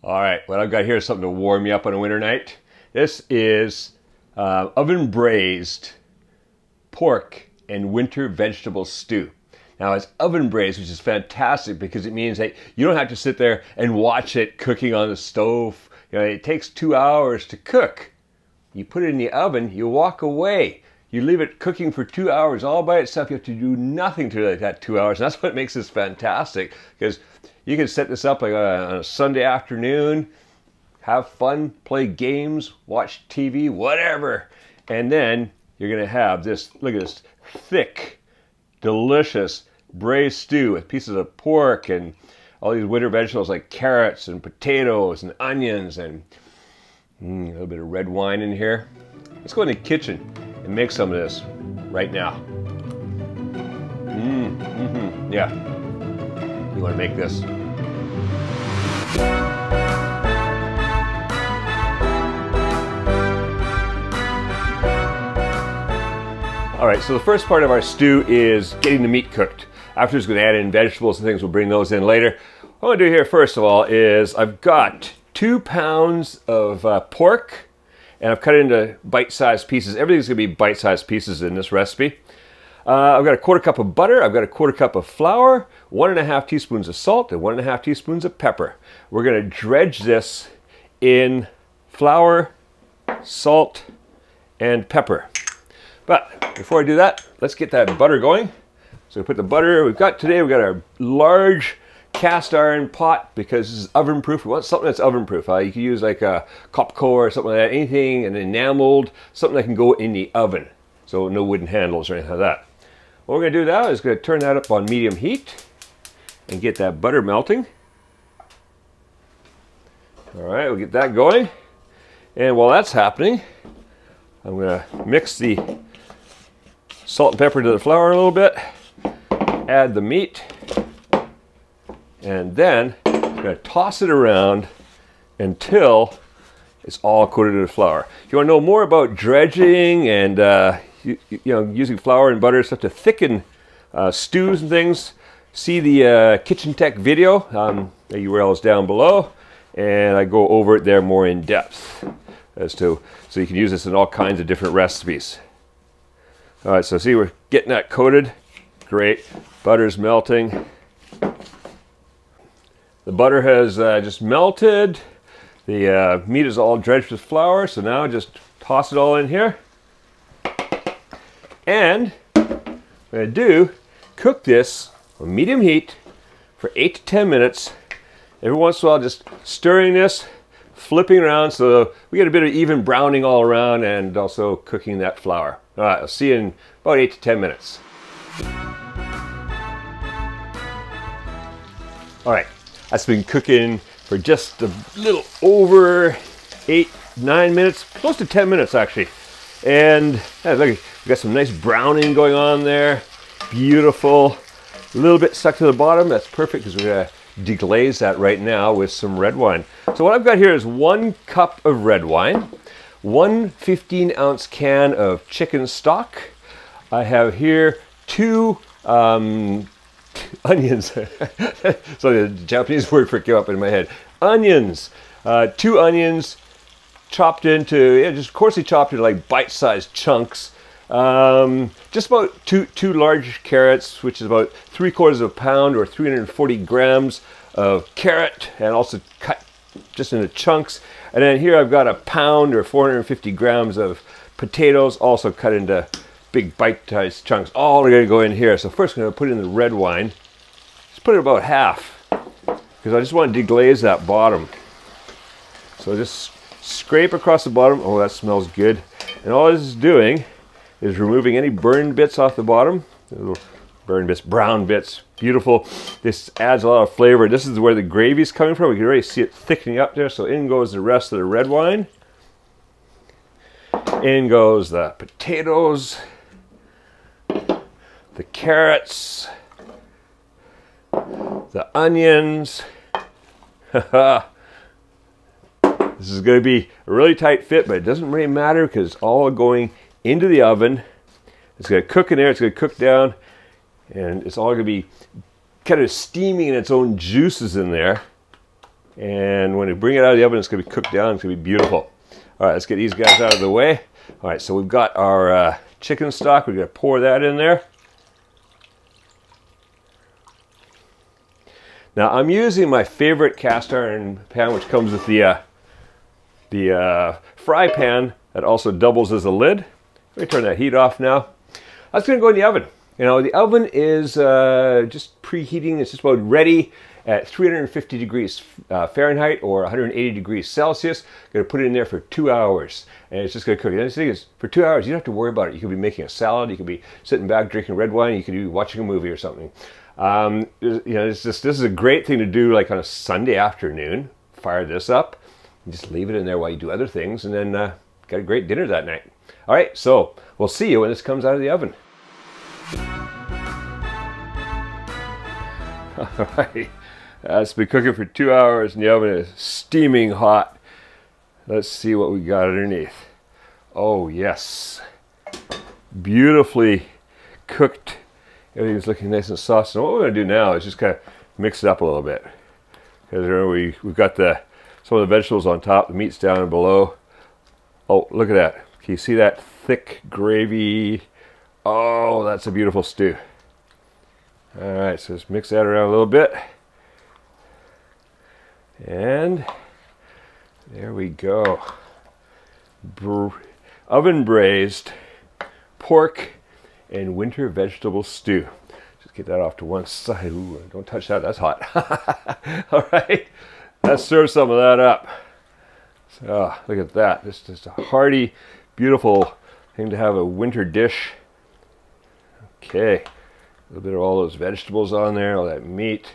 All right, what I've got here is something to warm you up on a winter night. This is oven braised pork and winter vegetable stew. Now it's oven braised, which is fantastic because it means that you don't have to sit there and watch it cooking on the stove. You know, it takes 2 hours to cook. You put it in the oven, you walk away. You leave it cooking for 2 hours all by itself. You have to do nothing to that 2 hours. And that's what makes this fantastic, because you can set this up like on a Sunday afternoon, have fun, play games, watch TV, whatever. And then you're gonna have this, look at this thick, delicious braised stew with pieces of pork and all these winter vegetables like carrots and potatoes and onions and a little bit of red wine in here. Let's go in the kitchen and make some of this right now. Yeah, you want to make this. All right, so the first part of our stew is getting the meat cooked. After it's going to add in vegetables and things, we'll bring those in later. What I want to do here first of all is I've got 2 pounds of pork, and I've cut it into bite-sized pieces. Everything's gonna be bite-sized pieces in this recipe. I've got a quarter cup of butter, I've got a quarter cup of flour, 1.5 teaspoons of salt, and 1.5 teaspoons of pepper. We're gonna dredge this in flour, salt, and pepper. But before I do that, let's get that butter going. So we put the butter, we've got our large cast iron pot, because this is oven proof. We want something that's oven proof. You can use like a Copco or something like that, anything, and enameled, something that can go in the oven. So no wooden handles or anything like that. What we're gonna do now is gonna turn that up on medium heat and get that butter melting. All right, we'll get that going. And while that's happening, I'm gonna mix the salt and pepper to the flour a little bit, add the meat, and then I'm going to toss it around until it's all coated with flour. If you want to know more about dredging and using flour and butter and stuff to thicken stews and things, see the Kitchen Tech video. The URL is down below, and I go over it there more in depth as to, so you can use this in all kinds of different recipes. All right, so see, we're getting that coated. Great, butter's melting. The butter has just melted. The meat is all dredged with flour, so now just toss it all in here. And what I'm gonna do, cook this on medium heat for 8 to 10 minutes. Every once in a while, just stirring this, flipping around, so we get a bit of even browning all around, and also cooking that flour. All right, I'll see you in about 8 to 10 minutes. All right. That's been cooking for just a little over 8, 9 minutes, close to 10 minutes actually. And look, we've got some nice browning going on there. Beautiful. A little bit stuck to the bottom. That's perfect, because we're gonna deglaze that right now with some red wine. So what I've got here is 1 cup of red wine, 1 15-ounce can of chicken stock. I have here 2 onions. So the Japanese word for it came up in my head. Onions. 2 onions chopped into, just coarsely chopped into like bite-sized chunks. Just about two large carrots, which is about 3/4 of a pound or 340 grams of carrot, and also cut just into chunks. And then here I've got 1 pound or 450 grams of potatoes, also cut into big bite-sized chunks. All are gonna go in here. So first I'm gonna put in the red wine. Just put it about half, because I just want to deglaze that bottom. So just scrape across the bottom. Oh, that smells good. And all this is doing is removing any burned bits off the bottom. Little burned bits, brown bits, beautiful. This adds a lot of flavor. This is where the gravy's coming from. We can already see it thickening up there. So in goes the rest of the red wine. In goes the potatoes, the carrots, the onions. This is going to be a really tight fit, but it doesn't really matter, because it's all going into the oven. It's going to cook in there, it's going to cook down, and it's all going to be kind of steaming in its own juices in there. And when we bring it out of the oven, it's going to be cooked down. It's going to be beautiful. All right, let's get these guys out of the way. All right, so we've got our chicken stock. We're going to pour that in there. Now, I'm using my favorite cast iron pan, which comes with the fry pan that also doubles as a lid. Let me turn that heat off now. That's going to go in the oven. You know, the oven is just preheating. It's just about ready at 350 degrees Fahrenheit or 180 degrees Celsius. Going to put it in there for 2 hours, and it's just going to cook. And the thing is, for 2 hours, you don't have to worry about it. You could be making a salad. You could be sitting back drinking red wine. You could be watching a movie or something. You know, it's just, this is a great thing to do, like on a Sunday afternoon. Fire this up and just leave it in there while you do other things, and then got a great dinner that night. All right, so we'll see you when this comes out of the oven. All right, it's been cooking for 2 hours and the oven is steaming hot. Let's see what we got underneath. Oh yes, beautifully cooked. Everything's looking nice and soft. So what we're going to do now is just kind of mix it up a little bit. Because remember, we've got some of the vegetables on top, the meat's down below. Oh, look at that. Can you see that thick gravy? Oh, that's a beautiful stew. All right, so just mix that around a little bit. And there we go. Oven braised pork and winter vegetable stew. Just get that off to one side. Ooh, don't touch that, that's hot. All right, let's serve some of that up. So look at that, this is just a hearty, beautiful thing to have, a winter dish. Okay, a little bit of all those vegetables on there, all that meat.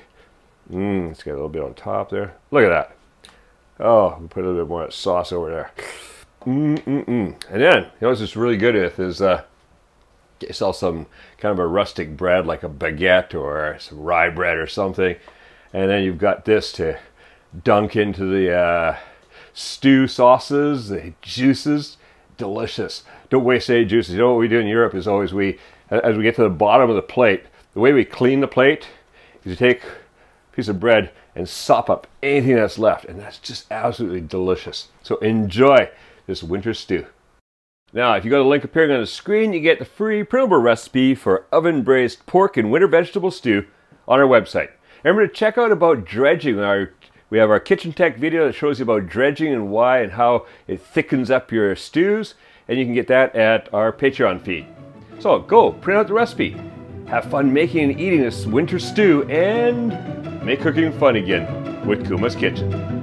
It's got a little bit on top there. Look at that. Oh, we put a little bit more sauce over there. And then, you know what's just really good with is get yourself some kind of a rustic bread, like a baguette or some rye bread or something, and then you've got this to dunk into the stew sauces, the juices. Delicious. Don't waste any juices. You know what we do in Europe is always as we get to the bottom of the plate, the way we clean the plate is you take a piece of bread and sop up anything that's left, and that's just absolutely delicious. So enjoy this winter stew. Now, if you go to the link appearing on the screen, you get the free printable recipe for oven-braised pork and winter vegetable stew on our website. Remember to check out about dredging. We have our Kitchen Tech video that shows you about dredging and why and how it thickens up your stews, and you can get that at our Patreon feed. So go, print out the recipe. Have fun making and eating this winter stew, and make cooking fun again with Kuma's Kitchen.